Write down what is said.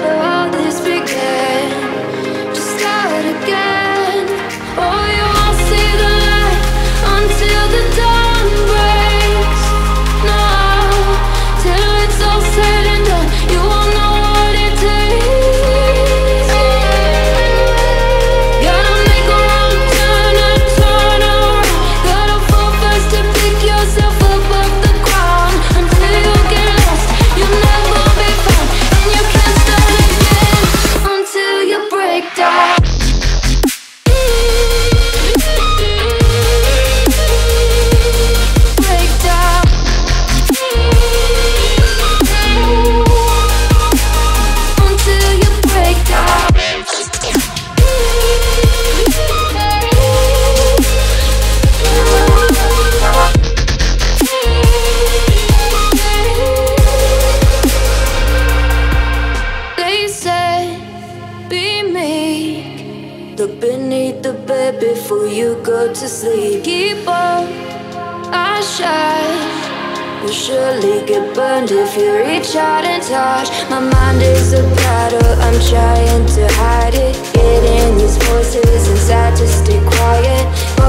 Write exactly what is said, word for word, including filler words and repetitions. where all this began. Just start again. Oh, you won't see the light until the dawn breaks. No, till it's all said and done, you won't know what it takes. Gotta make a wrong turn and turn around. Gotta fall fast to pick yourself up off the ground. Until you get lost, you'll never be found. And you can't start again until you break down. Before you go to sleep, keep on our shine. You'll surely get burned if you reach out and touch. My mind is a battle, I'm trying to hide it. Getting these voices inside to stay quiet.